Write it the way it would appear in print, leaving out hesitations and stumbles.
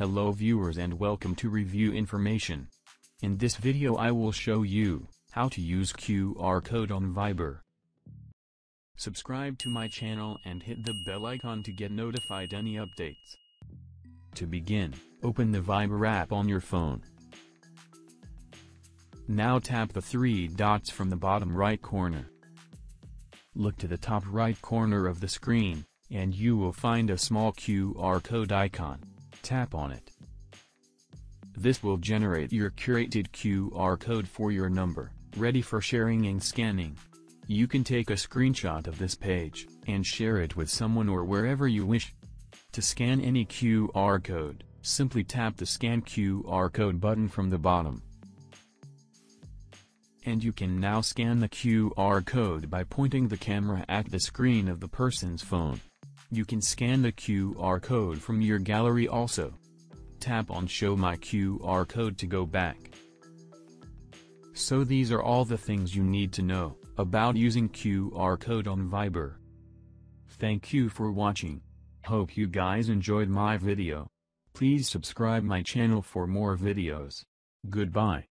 Hello viewers and welcome to Review Information. In this video I will show you how to use QR code on Viber. Subscribe to my channel and hit the bell icon to get notified any updates. To begin, open the Viber app on your phone. Now tap the three dots from the bottom right corner. Look to the top right corner of the screen, and you will find a small QR code icon. Tap on it. This will generate your curated QR code for your number, ready for sharing and scanning. You can take a screenshot of this page and share it with someone or wherever you wish. To scan any QR code, simply tap the Scan QR Code button from the bottom. And you can now scan the QR code by pointing the camera at the screen of the person's phone. You can scan the QR code from your gallery also. Tap on Show My QR Code to go back. So these are all the things you need to know about using QR code on Viber. Thank you for watching. Hope you guys enjoyed my video. Please subscribe my channel for more videos. Goodbye.